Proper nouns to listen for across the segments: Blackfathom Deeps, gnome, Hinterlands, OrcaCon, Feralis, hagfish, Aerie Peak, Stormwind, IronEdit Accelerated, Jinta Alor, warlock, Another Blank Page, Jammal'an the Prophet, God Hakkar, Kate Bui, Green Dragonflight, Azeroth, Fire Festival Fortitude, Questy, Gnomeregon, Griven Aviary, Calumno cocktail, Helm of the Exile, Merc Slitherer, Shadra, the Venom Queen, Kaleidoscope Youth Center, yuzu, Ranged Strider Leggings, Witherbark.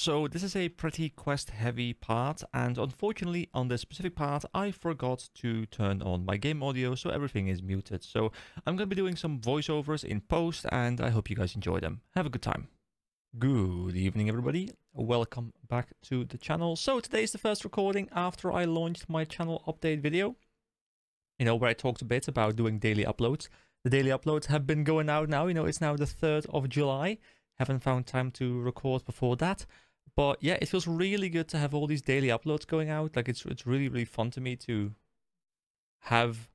So this is a pretty quest-heavy part, and unfortunately on this specific part I forgot to turn on my game audio, so everything is muted. So I'm going to be doing some voiceovers in post, and I hope you guys enjoy them. Have a good time. Good evening everybody, welcome back to the channel. So today is the first recording after I launched my channel update video, you know, where I talked a bit about doing daily uploads. The daily uploads have been going out now, you know, it's now the 3rd of July. Haven't found time to record before that. But yeah, it feels really good to have all these daily uploads going out. Like it's really, really fun to me to have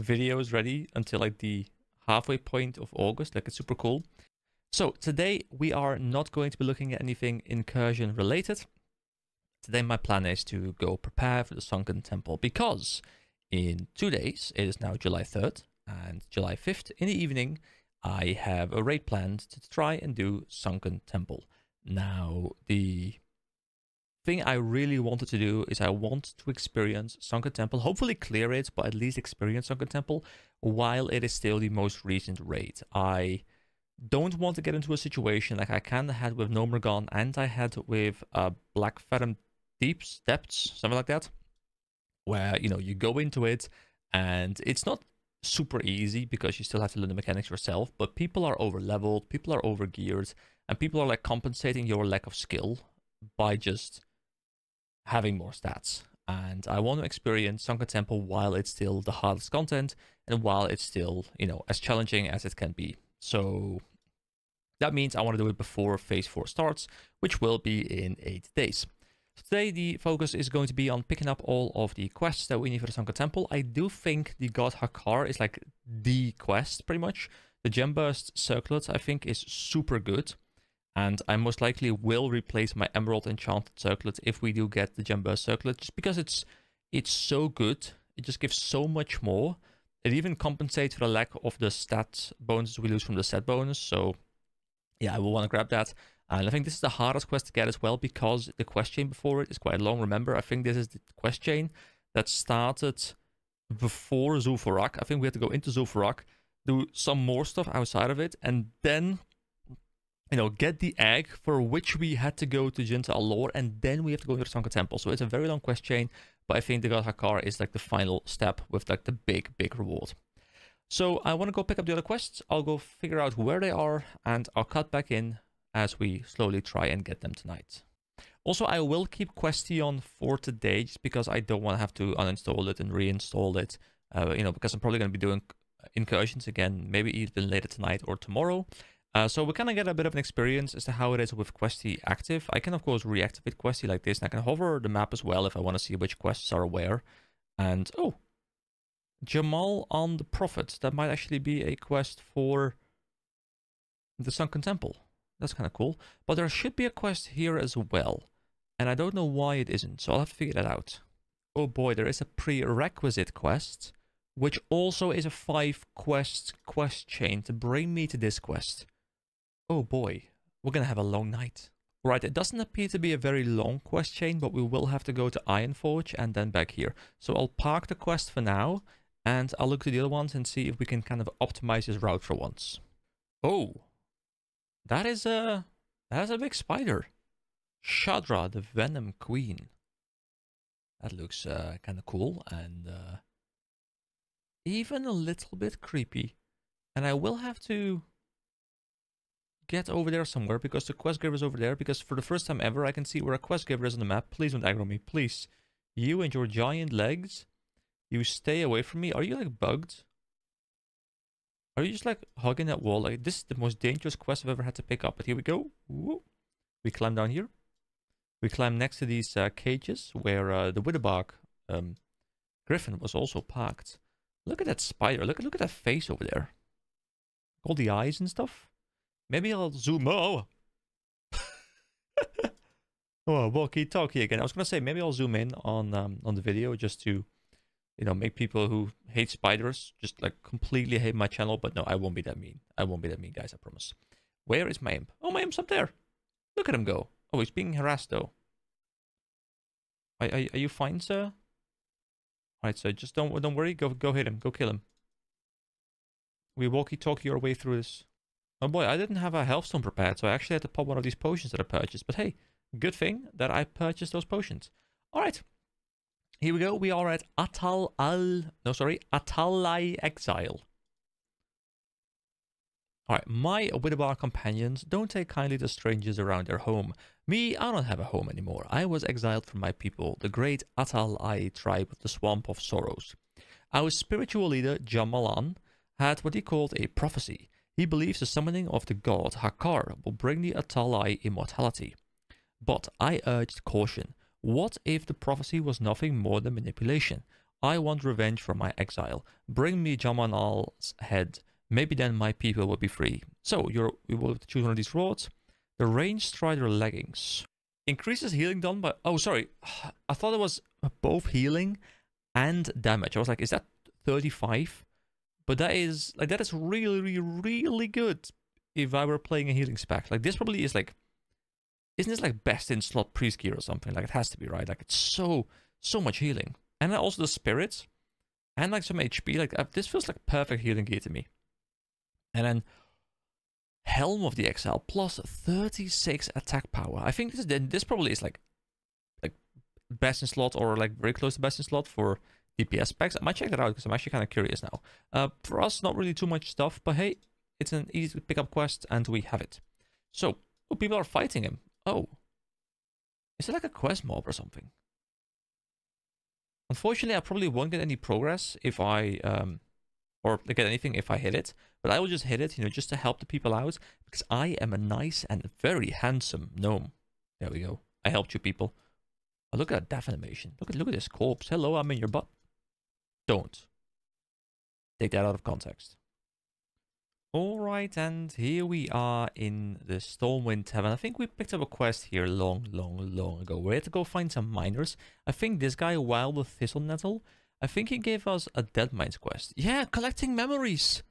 videos ready until like the halfway point of August. Like it's super cool. So today we are not going to be looking at anything incursion related. Today my plan is to go prepare for the Sunken Temple, because in 2 days, it is now July 3rd and July 5th in the evening, I have a raid planned to try and do Sunken Temple. Now, the thing I really wanted to do is I want to experience Sunken Temple, hopefully clear it, but at least experience Sunken Temple while it is still the most recent raid. I don't want to get into a situation like I kind of had with Gnomeregon and I had with Blackfathom Deeps, Depths, something like that, where, you know, you go into it and it's not super easy because you still have to learn the mechanics yourself, but people are over leveled, people are over geared, and people are like compensating your lack of skill by just having more stats. And I want to experience Sunken Temple while it's still the hardest content and while it's still, you know, as challenging as it can be. So that means I want to do it before phase 4 starts, which will be in 8 days. Today the focus is going to be on picking up all of the quests that we need for the Sunken Temple. I do think the God Hakkar is like the quest pretty much. The Gemburst Circlet I think is super good, and I most likely will replace my Emerald Enchanted Circlet if we do get the Gemburst Circlet, just because it's so good. It just gives so much more. It even compensates for the lack of the stat bonuses we lose from the set bonus. So yeah, I will want to grab that. And I think this is the hardest quest to get as well, because the quest chain before it is quite long. Remember, I think this is the quest chain that started before Zul'farrak. I think we had to go into Zul'farrak, do some more stuff outside of it, and then, you know, get the egg, for which we had to go to Jinta Alor, and then we have to go to the Sunken Temple. So it's a very long quest chain, but I think the God Hakkar is like the final step with like the big, big reward. So I want to go pick up the other quests. I'll go figure out where they are, and I'll cut back in as we slowly try and get them tonight. Also, I will keep Question for today, just because I don't want to have to uninstall it and reinstall it, you know, because I'm probably going to be doing incursions again, maybe even later tonight or tomorrow. So we kind of get a bit of an experience as to how it is with Questy active. I can, of course, reactivate Questy like this, and I can hover the map as well if I want to see which quests are where. And, oh, Jammal'an the Prophet. That might actually be a quest for the Sunken Temple. That's kind of cool. But there should be a quest here as well, and I don't know why it isn't, so I'll have to figure that out. Oh boy, there is a prerequisite quest, which also is a 5 quest quest chain to bring me to this quest. Oh boy, we're gonna have a long night. Right, it doesn't appear to be a very long quest chain, but we will have to go to Ironforge and then back here. So I'll park the quest for now, and I'll look to the other ones and see if we can kind of optimize this route for once. Oh! That is a big spider. Shadra, the Venom Queen. That looks kind of cool and even a little bit creepy. And I will have to get over there somewhere, because the quest giver is over there, because for the first time ever I can see where a quest giver is on the map. Please don't aggro me, please. You and your giant legs, you stay away from me. Are you like bugged? Are you just like hugging that wall? Like, this is the most dangerous quest I've ever had to pick up. But here we go. Whoa. We climb down here. We climb next to these cages where the Witherbark Griffin was also parked. Look at that spider. Look at that face over there. All the eyes and stuff. Maybe I'll zoom out. Oh, walkie-talkie again. I was gonna say maybe I'll zoom in on the video just to, you know, make people who hate spiders just like completely hate my channel. But no, I won't be that mean. I won't be that mean, guys, I promise. Where is my imp? Oh, my imp's up there. Look at him go. Oh, he's being harassed though. Are you fine, sir? Alright, so just don't worry. Go hit him. Go kill him. We walkie-talkie our way through this. Oh boy, I didn't have a health stone prepared, so I actually had to pop one of these potions that I purchased. But hey, good thing that I purchased those potions. All right, here we go. We are at Atal'ai Exile. All right, my Witherbark companions don't take kindly to strangers around their home. Me, I don't have a home anymore. I was exiled from my people, the great Atal'ai Tribe of the Swamp of Sorrows. Our spiritual leader, Jammal'an, had what he called a prophecy. He believes the summoning of the god Hakkar will bring the Atal'ai immortality. But I urged caution. What if the prophecy was nothing more than manipulation? I want revenge for my exile. Bring me Jammal'an's head. Maybe then my people will be free. So, you will have to choose one of these rods. The Ranged Strider Leggings. Increases healing done by... Oh, sorry. I thought it was both healing and damage. I was like, is that 35? But that is... like, that is really, really, really good if I were playing a healing spec. Like, this probably is like... Isn't this like best in slot priest gear or something? Like, it has to be, right? Like, it's so much healing. And also the spirits. And like some HP. Like, this feels like perfect healing gear to me. And then Helm of the Exile plus 36 attack power. I think this probably is like best in slot or like very close to best in slot for DPS packs. I might check that out because I'm actually kind of curious now. For us, not really too much stuff, but hey, it's an easy to pick up quest and we have it. So people are fighting him. Oh, is it like a quest mob or something? Unfortunately, I probably won't get any progress if I or get anything if I hit it. But I will just hit it, you know, just to help the people out. Because I am a nice and very handsome gnome. There we go. I helped you people. Oh, look at that death animation. Look at this corpse. Hello, I'm in your butt. Don't. Take that out of context. Alright, and here we are in the Stormwind Tavern. I think we picked up a quest here long ago. We had to go find some miners. I think this guy, Wild the Thistle Nettle, I think he gave us a Deadmines quest. Yeah, collecting memories.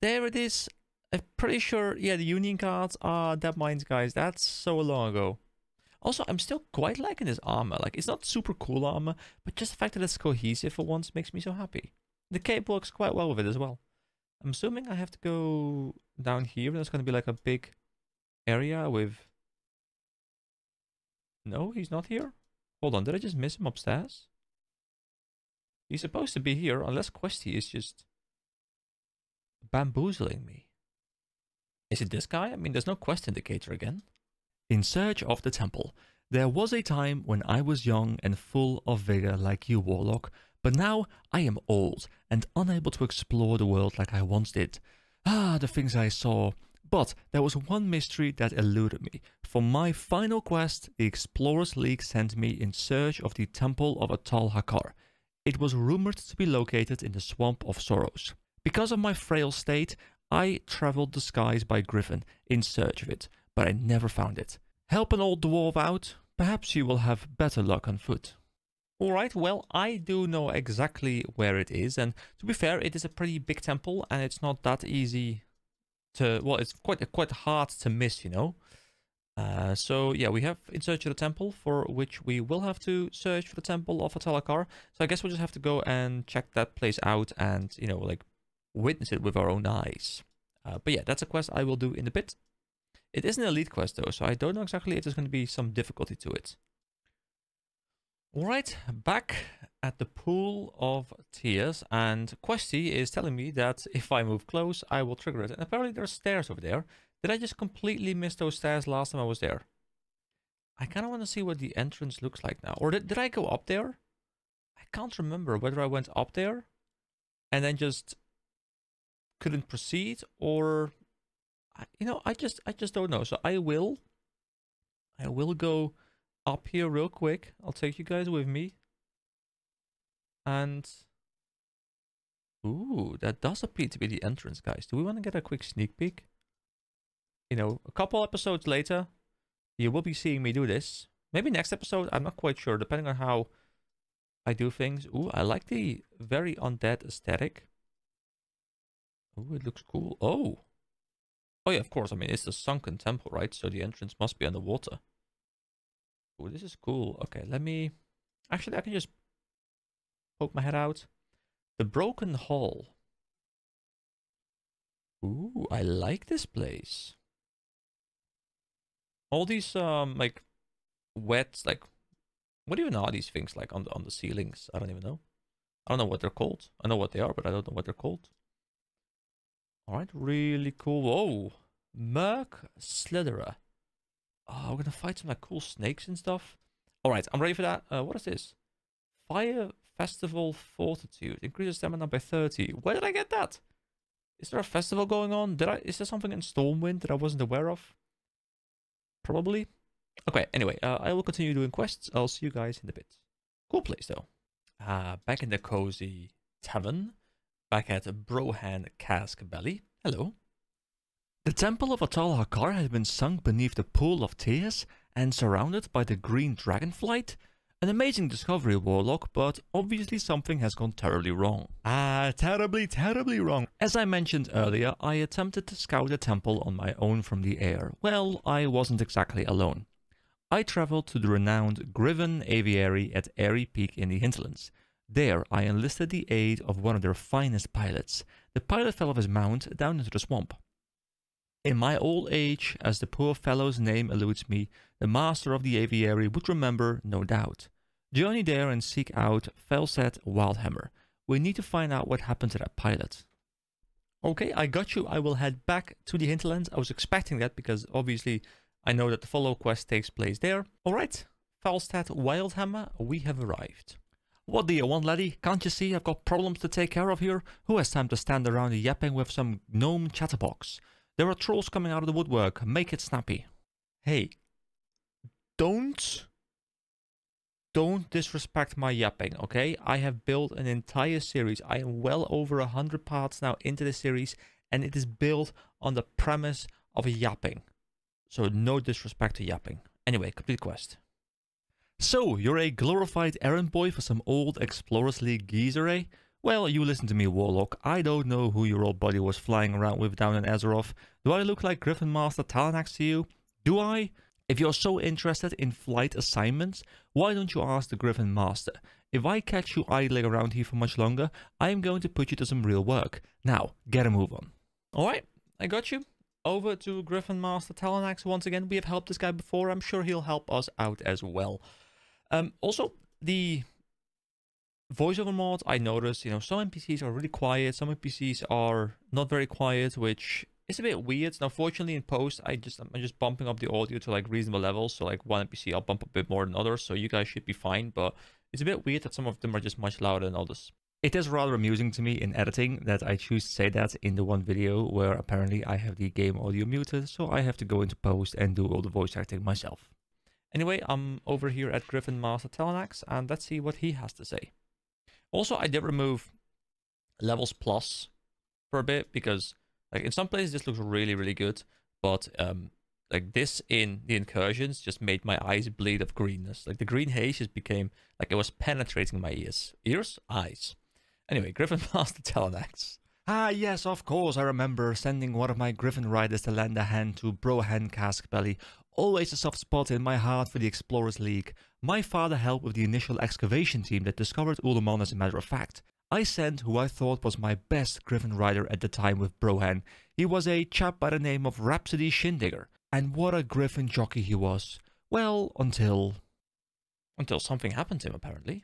There it is. I'm pretty sure, yeah, the union cards are Deadmines, guys. That's so long ago. Also, I'm still quite liking this armor. Like, it's not super cool armor, but just the fact that it's cohesive for once makes me so happy. The cape works quite well with it as well. I'm assuming I have to go down here, and there's going to be like a big area with... No, he's not here. Hold on, did I just miss him upstairs? He's supposed to be here, unless Questy is just... bamboozling me. Is it this guy? I mean, there's no quest indicator again. In search of the temple. There was a time when I was young and full of vigor like you, Warlock, but now I am old and unable to explore the world like I once did. Ah, the things I saw. But there was one mystery that eluded me. For my final quest, the Explorers League sent me in search of the Temple of Atal Hakkar. It was rumored to be located in the Swamp of Sorrows. Because of my frail state, I traveled the skies by Griffin in search of it, but I never found it. Help an old dwarf out, perhaps you will have better luck on foot. Alright, well, I do know exactly where it is, and to be fair, it is a pretty big temple, and it's not that easy to... well, it's quite hard to miss, you know. So yeah, we have in search of the temple, for which we will have to search for the Temple of Atal Hakkar. So I guess we'll just have to go and check that place out and, you know, like, witness it with our own eyes. But yeah, that's a quest I will do in a bit. It is an elite quest though, so I don't know exactly if there's going to be some difficulty to it. Alright, back at the Pool of Tears, and Questy is telling me that if I move close, I will trigger it. And apparently there's stairs over there. Did I just completely miss those stairs last time I was there? I kind of want to see what the entrance looks like now. Or did I go up there? I can't remember whether I went up there and then just... couldn't proceed, or you know, I just don't know. So I will go up here real quick. I'll take you guys with me. And ooh, that does appear to be the entrance, guys. Do we want to get a quick sneak peek? You know, a couple episodes later, you will be seeing me do this. Maybe next episode, I'm not quite sure, depending on how I do things. Ooh, I like the very undead aesthetic. Oh, it looks cool. Oh yeah, of course. I mean, it's the Sunken Temple, right? So the entrance must be underwater. Oh, this is cool. Okay, let me... actually, I can just poke my head out. The Broken Hall. Ooh, I like this place. all these like wet, like what even are these things like on the ceilings? I don't even know. I don't know what they're called. I know what they are, but I don't know what they're called. All right, really cool. Whoa, Merc Slitherer. Oh, we're gonna fight some like cool snakes and stuff. All right, I'm ready for that. What is this? Fire Festival Fortitude increases stamina by 30. Where did I get that? Is there a festival going on? Is there something in Stormwind that I wasn't aware of? Probably. Okay, anyway, I will continue doing quests. I'll see you guys in a bit. Cool place though. Back in the cozy tavern, back at Brohann Caskbelly. Hello. The Temple of Atal Hakkar had been sunk beneath the Pool of Tears and surrounded by the Green Dragonflight. An amazing discovery, Warlock, but obviously something has gone terribly wrong. Ah, terribly, terribly wrong. As I mentioned earlier, I attempted to scout the temple on my own from the air. Well, I wasn't exactly alone. I traveled to the renowned Griven Aviary at Aerie Peak in the Hinterlands. There, I enlisted the aid of one of their finest pilots. The pilot fell off his mount down into the swamp. In my old age, as the poor fellow's name eludes me, the master of the aviary would remember, no doubt. Journey there and seek out Falstad Wildhammer. We need to find out what happened to that pilot. Okay, I got you. I will head back to the Hinterlands. I was expecting that because obviously I know that the follow quest takes place there. Alright, Falstad Wildhammer, we have arrived. What do you want, laddie? Can't you see I've got problems to take care of here? Who has time to stand around yapping with some gnome chatterbox? There are trolls coming out of the woodwork. Make it snappy. Hey, don't disrespect my yapping, okay? I have built an entire series. I am well over 100 parts now into the series, and it is built on the premise of yapping. So no disrespect to yapping. Anyway, complete quest. So, you're a glorified errand boy for some old Explorers League geezer, eh? Well, you listen to me, Warlock. I don't know who your old buddy was flying around with down in Azeroth. Do I look like Gryphon Master Talonaxe to you? Do I? If you're so interested in flight assignments, why don't you ask the Griffin Master? If I catch you idling around here for much longer, I am going to put you to some real work. Now, get a move on. Alright, I got you. Over to Griffin Master Talonaxe once again. We have helped this guy before. I'm sure he'll help us out as well. Also, the voiceover mod, I noticed, you know, some NPCs are really quiet. Some NPCs are not very quiet, which... it's a bit weird. Now, fortunately, in post, I'm just bumping up the audio to like reasonable levels. So, like one NPC, I'll bump a bit more than others. So you guys should be fine. But it's a bit weird that some of them are just much louder than others. It is rather amusing to me in editing that I choose to say that in the one video where apparently I have the game audio muted, so I have to go into post and do all the voice acting myself. Anyway, I'm over here at Gryphon Master Talonaxe, and let's see what he has to say. Also, I did remove levels plus for a bit because. Like in some places this looks really, really good, but like this in the incursions just made my eyes bleed of greenness. Like the green haze just became like it was penetrating my ears. Ears? Eyes. Anyway, Griffin Master Talonaxe. Ah yes, of course, I remember sending one of my Griffin riders to lend a hand to Brohann Caskbelly. Always a soft spot in my heart for the Explorers League. My father helped with the initial excavation team that discovered Uldaman as a matter of fact. I sent who I thought was my best Griffin rider at the time with Brohann. He was a chap by the name of Rhapsody Shindigger. And what a Griffin jockey he was. Well, until... until something happened to him, apparently.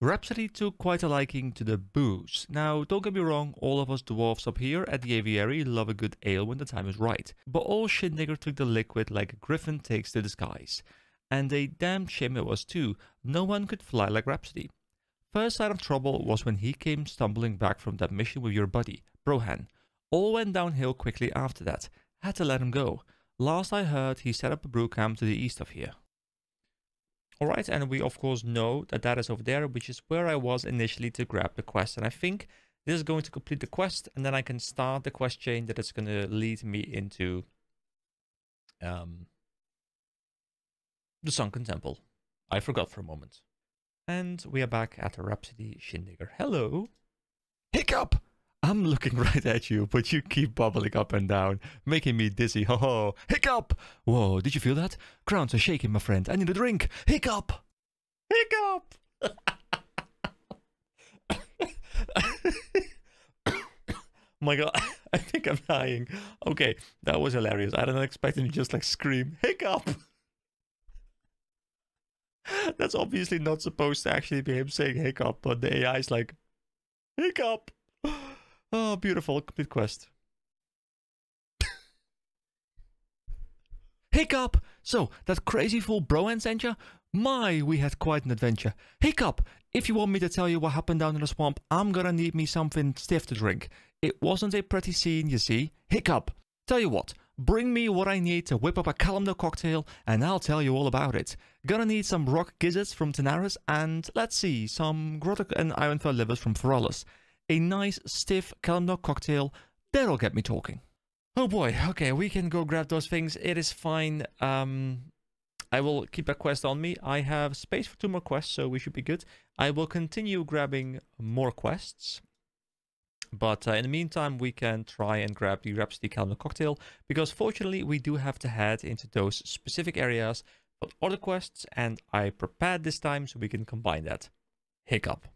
Rhapsody took quite a liking to the booze. Now, don't get me wrong, all of us dwarfs up here at the aviary love a good ale when the time is right. But old Shindigger took the liquid like a Griffin takes the disguise. And a damn shame it was too. No one could fly like Rhapsody. First sign of trouble was when he came stumbling back from that mission with your buddy, Brohann. All went downhill quickly after that. Had to let him go. Last I heard, he set up a brew camp to the east of here. Alright, and we of course know that that is over there, which is where I was initially to grab the quest. And I think this is going to complete the quest, and then I can start the quest chain that is going to lead me into the Sunken Temple. I forgot for a moment. And we are back at Rhapsody Shindigger. Hello. Hiccup! I'm looking right at you, but you keep bubbling up and down, making me dizzy. Ho ho! Hiccup! Whoa, did you feel that? Crowns are shaking, my friend. I need a drink. Hiccup! Hiccup! My god, I think I'm dying. Okay, that was hilarious. I didn't expect him to just like scream, hiccup. That's obviously not supposed to actually be him saying hiccup, but the AI is like, hiccup. Oh, beautiful. Complete quest. Hiccup! So, that crazy fool Brohann sent you? My, we had quite an adventure. Hiccup! If you want me to tell you what happened down in the swamp, I'm gonna need me something stiff to drink. It wasn't a pretty scene, you see. Hiccup! Tell you what, bring me what I need to whip up a Calumno cocktail, and I'll tell you all about it. Gonna need some rock gizzards from Tenaris, and, let's see, some grottic and ironfell livers from Feralis. A nice, stiff Calumno cocktail, that'll get me talking. Oh boy, okay, we can go grab those things, it is fine. I will keep a quest on me. I have space for 2 more quests, so we should be good. I will continue grabbing more quests. But in the meantime, we can try and grab the Rhapsody Calumno cocktail, because fortunately we do have to head into those specific areas for other quests, and I prepared this time so we can combine that. Hiccup.